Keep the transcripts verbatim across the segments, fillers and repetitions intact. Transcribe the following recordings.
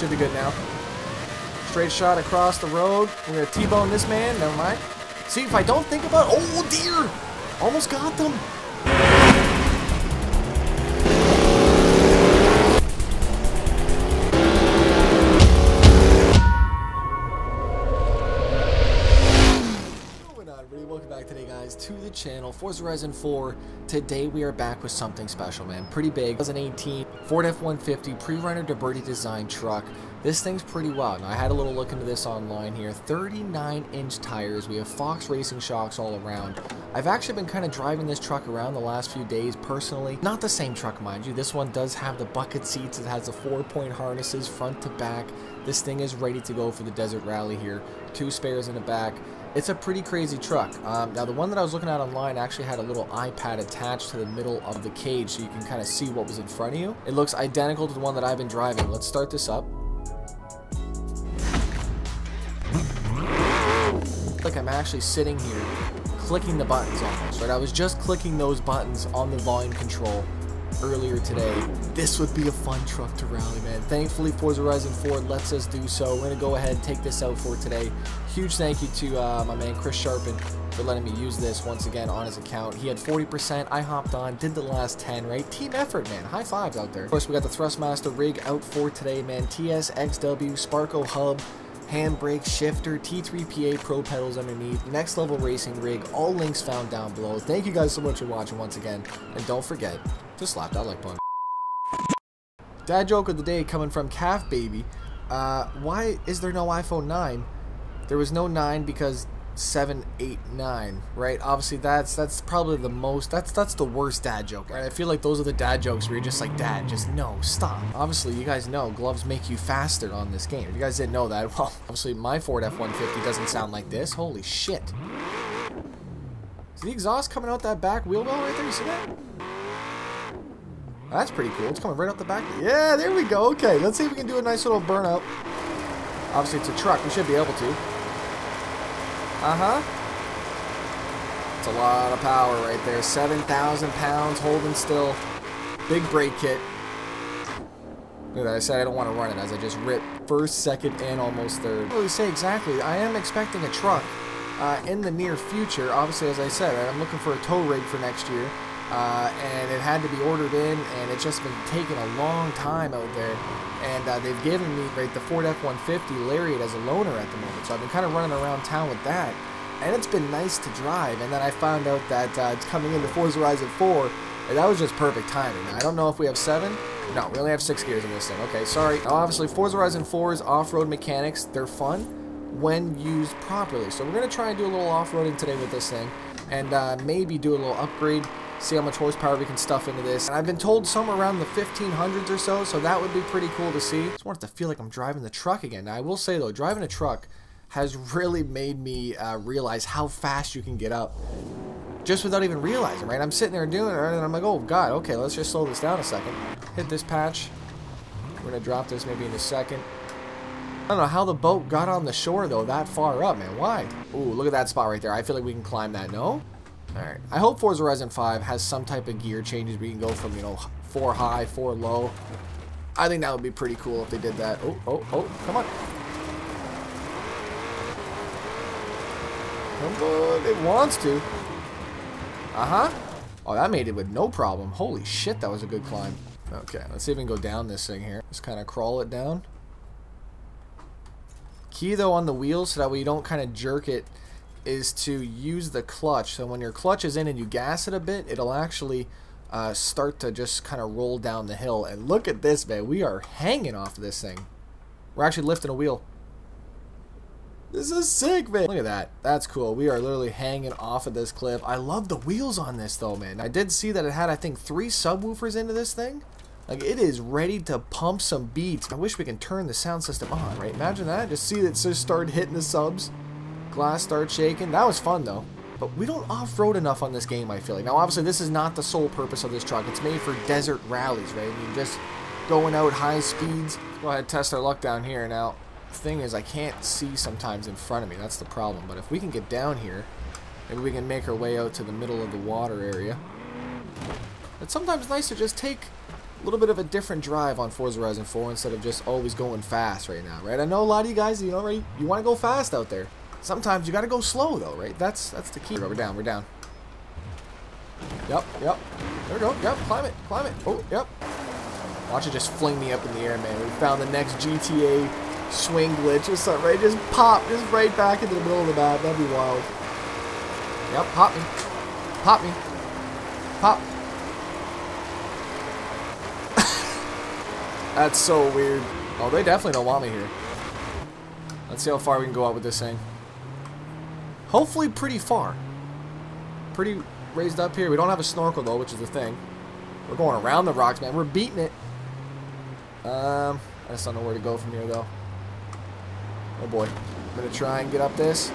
Should be good now. Straight shot across the road. We're going to T-bone this man. Never mind. See, if I don't think about... Oh, dear! Almost got them. Going on, really? Welcome back today, guys, to the channel. Forza Horizon four. Today, we are back with something special, man. Pretty big. twenty eighteen Ford F one fifty pre-runner DeBerti Design truck. This thing's pretty wild. Now, I had a little look into this online here. thirty-nine inch tires. We have Fox Racing shocks all around. I've actually been kind of driving this truck around the last few days personally. Not the same truck, mind you. This one does have the bucket seats. It has the four-point harnesses front to back. This thing is ready to go for the desert rally here. Two spares in the back. It's a pretty crazy truck. Um, now, the one that I was looking at online actually had a little iPad attached to the middle of the cage so you can kind of see what was in front of you. It looks identical to the one that I've been driving. Let's start this up. Like I'm actually sitting here clicking the buttons almost, right? I was just clicking those buttons on the volume control earlier today. This would be a fun truck to rally, man. Thankfully, Forza Horizon four lets us do so. We're going to go ahead and take this out for today. Huge thank you to uh, my man Chris Sharpen for letting me use this once again on his account. He had forty percent. I hopped on, did the last ten, right? Team effort, man. High fives out there. Of course, we got the Thrustmaster rig out for today, man. T S X W, Sparco hub, handbrake, shifter, T three P A Pro pedals underneath, Next Level Racing rig, all links found down below. Thank you guys so much for watching once again, and don't forget to slap that like button. Dad joke of the day coming from Calf Baby. Uh, why is there no iPhone nine? There was no nine because seven, eight, nine, right? Obviously, that's that's probably the most, that's that's the worst dad joke, right? I feel like those are the dad jokes where you're just like, Dad, just no, stop. Obviously, you guys know gloves make you faster on this game. If you guys didn't know that, well, obviously, my Ford F one fifty doesn't sound like this. Holy shit. See the exhaust coming out that back wheel well right there? You see that? That's pretty cool. It's coming right out the back. Yeah, there we go. Okay, let's see if we can do a nice little burnout. Obviously, it's a truck. We should be able to. Uh-huh. It's a lot of power right there. seven thousand pounds holding still. Big brake kit. Look at that. I said I don't want to run it as I just rip first, second, and almost third. I can't really say exactly. I am expecting a truck uh, in the near future. Obviously, as I said, right, I'm looking for a tow rig for next year. Uh, and it had to be ordered in, and it's just been taking a long time out there. And uh, they've given me right, the Ford F one fifty Lariat as a loaner at the moment, so I've been kind of running around town with that, and it's been nice to drive. And then I found out that uh, it's coming into Forza Horizon four, and that was just perfect timing. Now, I don't know if we have seven. No, we only have six gears in this thing. Okay, sorry. Now, obviously, Forza Horizon four's off-road mechanics, they're fun when used properly. So we're going to try and do a little off-roading today with this thing, and uh, maybe do a little upgrade. See how much horsepower we can stuff into this. And I've been told somewhere around the fifteen hundreds or so, so that would be pretty cool to see. I just wanted to feel like I'm driving the truck again. Now, I will say, though, driving a truck has really made me uh, realize how fast you can get up just without even realizing, right? I'm sitting there doing it, right? And I'm like, oh, God, okay, let's just slow this down a second. Hit this patch. We're going to drop this maybe in a second. I don't know how the boat got on the shore, though, that far up, man. Why? Ooh, look at that spot right there. I feel like we can climb that, no? Alright, I hope Forza Horizon five has some type of gear changes where you can go from, you know, four high, four low. I think that would be pretty cool if they did that. Oh, oh, oh, come on. Come on, it wants to. Uh-huh. Oh, that made it with no problem. Holy shit, that was a good climb. Okay, let's see if we can go down this thing here. Just kind of crawl it down. Key, though, on the wheels so that way you don't kind of jerk it is to use the clutch. So when your clutch is in and you gas it a bit, it'll actually uh, start to just kind of roll down the hill. And look at this, man. We are hanging off of this thing. We're actually lifting a wheel. This is sick, man. Look at that. That's cool. We are literally hanging off of this cliff. I love the wheels on this, though, man. I did see that it had, I think, three subwoofers into this thing. Like, it is ready to pump some beats. I wish we can turn the sound system on, right? Imagine that. Just see it just start hitting the subs. Glass start shaking. That was fun, though. But we don't off-road enough on this game, I feel like. Now, obviously, this is not the sole purpose of this truck. It's made for desert rallies, right? I mean, just going out high speeds. Let's go ahead and test our luck down here. Now, the thing is, I can't see sometimes in front of me. That's the problem. But if we can get down here, maybe we can make our way out to the middle of the water area. It's sometimes nice to just take a little bit of a different drive on Forza Horizon four instead of just always going fast right now, right? I know a lot of you guys, you know, right, you want to go fast out there. Sometimes you got to go slow though, right? That's that's the key. We're down, we're down. Yep, yep. There we go. Yep, climb it, climb it. Oh, yep. Watch it just fling me up in the air, man. We found the next G T A swing glitch or something, right? Just pop, just right back into the middle of the map. That'd be wild. Yep, pop me. Pop me. Pop. That's so weird. Oh, they definitely don't want me here. Let's see how far we can go out with this thing. Hopefully pretty far. Pretty raised up here. We don't have a snorkel though, which is the thing. We're going around the rocks, man. We're beating it. Um, I just don't know where to go from here though. Oh boy. I'm gonna try and get up this.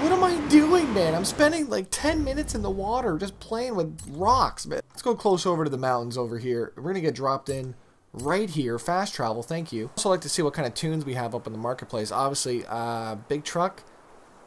What am I doing, man? I'm spending like ten minutes in the water just playing with rocks, man. Let's go close over to the mountains over here. We're gonna get dropped in right here. Fast travel, thank you. Also like to see what kind of tunes we have up in the marketplace. Obviously, uh, big truck,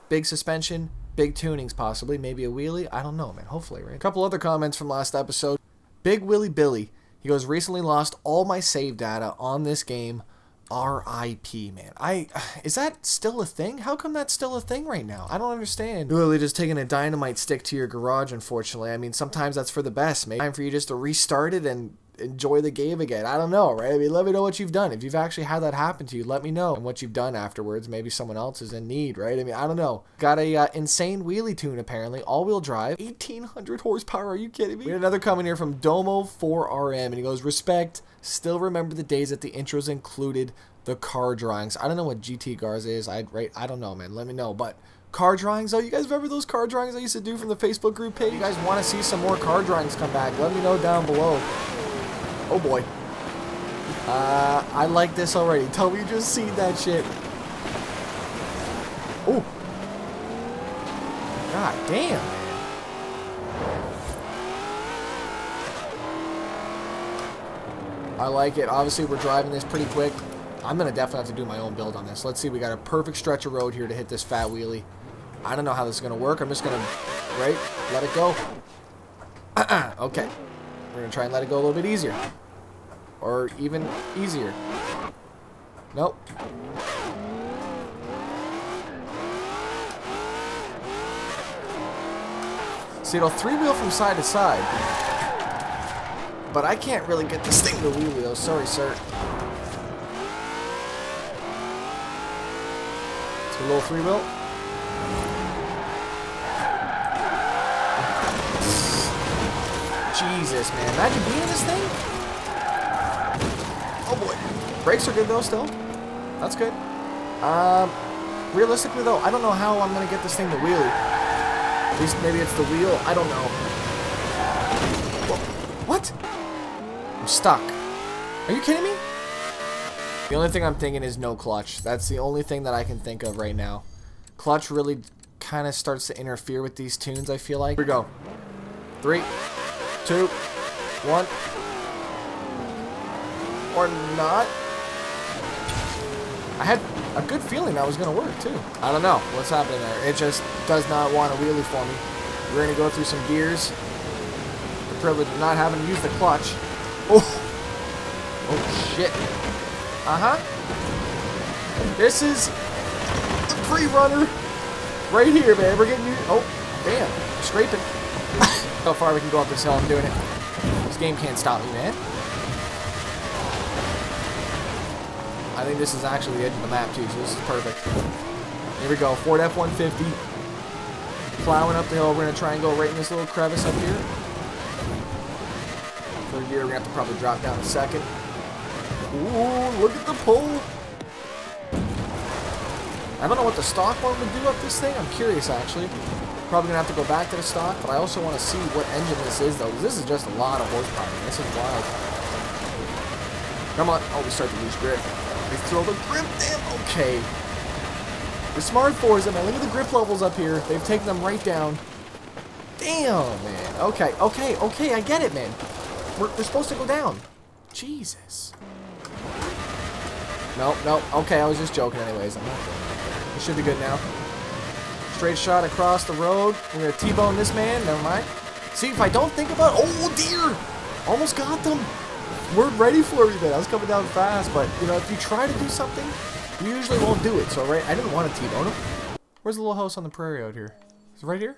big suspension, big tunings possibly, maybe a wheelie. I don't know, man. Hopefully, right? A couple other comments from last episode. Big Willy Billy. He goes, recently lost all my save data on this game. R I P, man. I is that still a thing? How come that's still a thing right now? I don't understand. Literally just taking a dynamite stick to your garage, unfortunately. I mean, sometimes that's for the best, mate. Time for you just to restart it and enjoy the game again. I don't know, right? I mean, let me know what you've done. If you've actually had that happen to you, let me know. And what you've done afterwards. Maybe someone else is in need, right? I mean, I don't know. Got a uh, insane wheelie tune, apparently. All-wheel drive. eighteen hundred horsepower. Are you kidding me? We had another comment here from Domo four R M, and he goes, respect. Still remember the days that the intros included the car drawings. I don't know what G T Garza is. I right. I don't know, man. Let me know. But car drawings, oh, you guys remember those car drawings I used to do from the Facebook group page? You guys want to see some more car drawings come back? Let me know down below. Oh boy. Uh, I like this already. Tell me you just seen that shit. Oh. God damn. I like it. Obviously, we're driving this pretty quick. I'm going to definitely have to do my own build on this. Let's see. We got a perfect stretch of road here to hit this fat wheelie. I don't know how this is going to work. I'm just going to, right, let it go. Uh-uh. Okay. We're going to try and let it go a little bit easier. Or even easier. Nope. See, it'll three-wheel from side to side. But I can't really get this thing to wheelie, though. Sorry, sir. It's a little three-wheel. Jesus, man. Imagine being in this thing. Oh, boy. Brakes are good, though, still. That's good. Um, realistically, though, I don't know how I'm going to get this thing to wheelie. At least maybe it's the wheel. I don't know. What? I'm stuck. Are you kidding me? The only thing I'm thinking is no clutch. That's the only thing that I can think of right now. Clutch really kind of starts to interfere with these tunes, I feel like. Here we go. Three. Two, one, or not. I had a good feeling I was gonna work too. I don't know what's happening there. It just does not want a wheelie for me. We're gonna go through some gears. The privilege of not having to use the clutch. Oh, oh shit. Uh huh. This is the pre-runner right here, man. We're getting you. Oh, damn. Scraping. How far we can go up this hill. I'm doing it. This game can't stop me, man. I think this is actually the edge of the map, too, so this is perfect. Here we go. Ford F one fifty. Plowing up the hill. We're going to try and go right in this little crevice up here. Third gear, we're going to have to probably drop down a second. Ooh, look at the pull. I don't know what the stock one would do up this thing. I'm curious, actually. Probably going to have to go back to the stock, but I also want to see what engine this is, though. This is just a lot of horsepower. This is wild. Come on. Oh, we start to lose grip. We throw the grip. Damn. Okay. The smart Forza, man. Look at the grip levels up here. They've taken them right down. Damn, man. Okay. Okay. Okay. I get it, man. We're, we're supposed to go down. Jesus. No, no. Okay. I was just joking anyways. I'm not. It should be good now. Straight shot across the road. We're going to T-bone this man. Never mind. See, if I don't think about... Oh, dear! Almost got them. We're ready for it, man. I was coming down fast, but, you know, if you try to do something, you usually won't do it. So, right, I didn't want to T-bone him. Where's the little house on the prairie out here? Is it right here?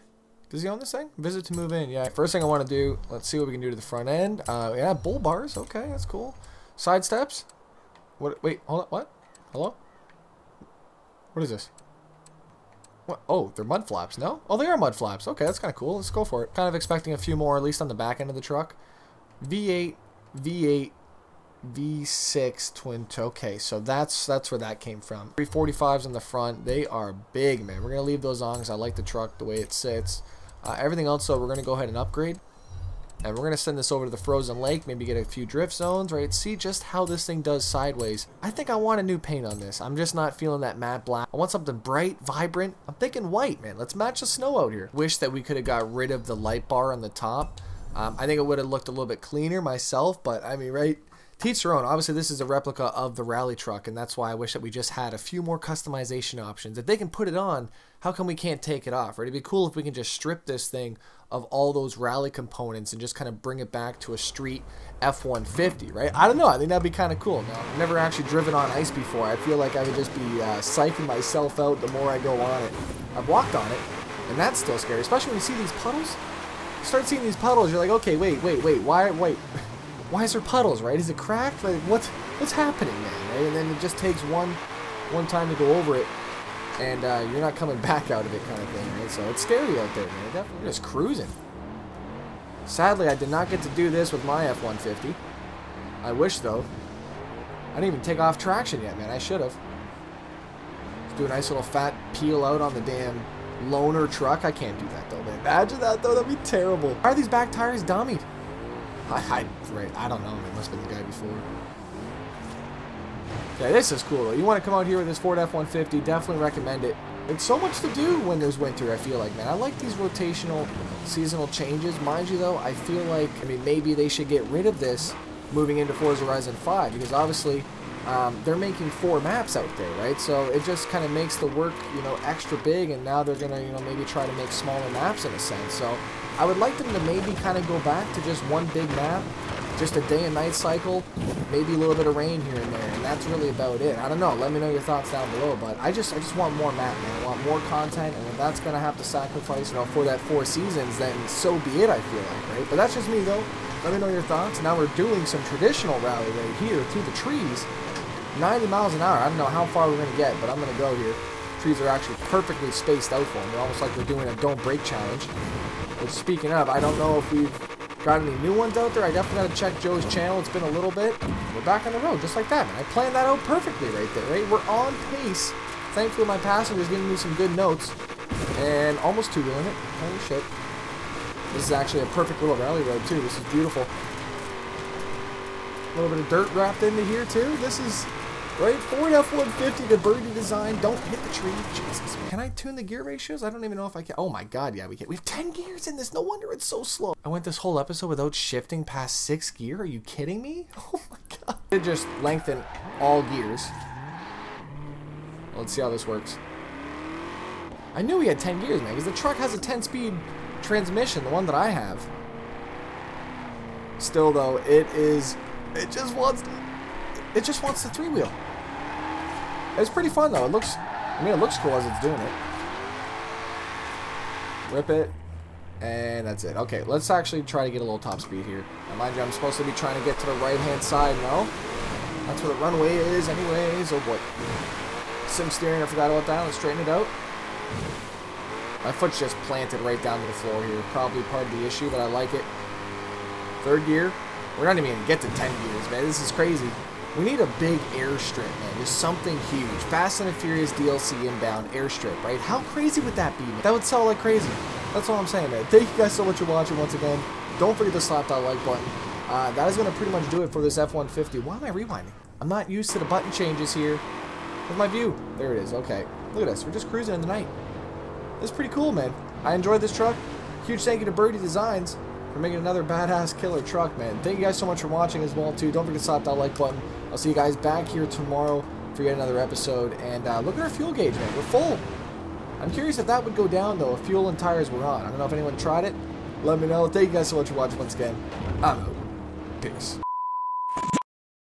Does he own this thing? Visit to move in. Yeah, first thing I want to do, let's see what we can do to the front end. Uh, yeah, bull bars. Okay, that's cool. Side steps. What? Wait, hold on. What? Hello? What is this? What? Oh, they're mud flaps. No? Oh, they are mud flaps. Okay, that's kind of cool. Let's go for it. Kind of expecting a few more, at least on the back end of the truck. V eight, V eight, V six twin toe. Okay, so that's that's where that came from. three forty-fives on the front. They are big, man. We're going to leave those on because I like the truck, the way it sits. Uh, everything else, though, we're going to go ahead and upgrade. And we're going to send this over to the frozen lake, maybe get a few drift zones, right? See just how this thing does sideways. I think I want a new paint on this. I'm just not feeling that matte black. I want something bright, vibrant. I'm thinking white, man. Let's match the snow out here. Wish that we could have got rid of the light bar on the top. Um, I think it would have looked a little bit cleaner myself, but I mean, right? Teach their own. Obviously, this is a replica of the rally truck, and that's why I wish that we just had a few more customization options. If they can put it on, how come we can't take it off, right? It'd be cool if we can just strip this thing of all those rally components and just kind of bring it back to a street F one fifty, right? I don't know. I think that'd be kind of cool. Now, I've never actually driven on ice before. I feel like I would just be uh, psyching myself out the more I go on it. I've walked on it, and that's still scary, especially when you see these puddles. You start seeing these puddles, you're like, okay, wait, wait, wait, why, wait. Why is there puddles, right? Is it cracked? Like, what's what's happening, man? Right? And then it just takes one one time to go over it, and uh, you're not coming back out of it, kind of thing, right? So it's scary out there, man. Definitely just cruising. Sadly, I did not get to do this with my F one fifty. I wish, though. I didn't even take off traction yet, man. I should have. Let's do a nice little fat peel out on the damn loner truck. I can't do that, though, man. Imagine that, though. That'd be terrible. Why are these back tires dummied? I, I, right, I don't know. It must have been the guy before. Yeah, this is cool, though. You want to come out here with this Ford F one fifty, definitely recommend it. It's so much to do when there's winter, I feel like, man. I like these rotational, seasonal changes. Mind you, though, I feel like, I mean, maybe they should get rid of this moving into Forza Horizon five, because obviously um, they're making four maps out there, right? So it just kind of makes the work, you know, extra big, and now they're going to, you know, maybe try to make smaller maps in a sense, so... I would like them to maybe kind of go back to just one big map, just a day and night cycle, maybe a little bit of rain here and there, and that's really about it. I don't know. Let me know your thoughts down below, but I just I just want more map, man. I want more content, and if that's going to have to sacrifice, you know, for that four seasons, then so be it, I feel like, right? But that's just me, though. Let me know your thoughts. Now we're doing some traditional rally right here through the trees, ninety miles an hour. I don't know how far we're going to get, but I'm going to go here. Trees are actually perfectly spaced out for them. They're almost like we're doing a don't break challenge. But speaking of, I don't know if we've got any new ones out there. I definitely got to check Joe's channel. It's been a little bit. We're back on the road, just like that, man. I planned that out perfectly right there, right? We're on pace. Thankfully, my passenger's giving me some good notes. And almost two-wheeling it. Holy shit. This is actually a perfect little rally road, too. This is beautiful. A little bit of dirt wrapped into here, too. This is... Right, Ford F one fifty, the Birdie Design. Don't hit the tree. Jesus, man. Can I tune the gear ratios? I don't even know if I can. Oh my god, yeah, we can. We have ten gears in this. No wonder it's so slow. I went this whole episode without shifting past six gear. Are you kidding me? Oh my god. It just lengthened all gears. Let's see how this works. I knew we had ten gears, man, because the truck has a ten-speed transmission, the one that I have. Still, though, it is... It just wants... It just wants the three-wheel. It's pretty fun, though. It looks, I mean, it looks cool as it's doing it. Rip it. And that's it. Okay, let's actually try to get a little top speed here. Now, mind you, I'm supposed to be trying to get to the right-hand side, no? That's where the runway is anyways. Oh, boy. Sim steering, I forgot about that. Let's straighten it out. My foot's just planted right down to the floor here. Probably part of the issue, but I like it. Third gear. We're not even going to get to ten gears, man. This is crazy. We need a big airstrip, man. Just something huge. Fast and the Furious D L C inbound airstrip, right? How crazy would that be, man? That would sell like crazy. That's all I'm saying, man. Thank you guys so much for watching once again. Don't forget to slap that like button. Uh, that is going to pretty much do it for this F one fifty. Why am I rewinding? I'm not used to the button changes here. With my view. There it is. Okay. Look at us. We're just cruising in the night. It's pretty cool, man. I enjoyed this truck. Huge thank you to Birdie Designs for making another badass killer truck, man. Thank you guys so much for watching as well, too. Don't forget to slap that like button. I'll see you guys back here tomorrow for yet another episode. And uh, look at our fuel gauge, man. We're full. I'm curious if that would go down, though, if fuel and tires were on. I don't know if anyone tried it. Let me know. Thank you guys so much for watching once again. I'm out. Peace.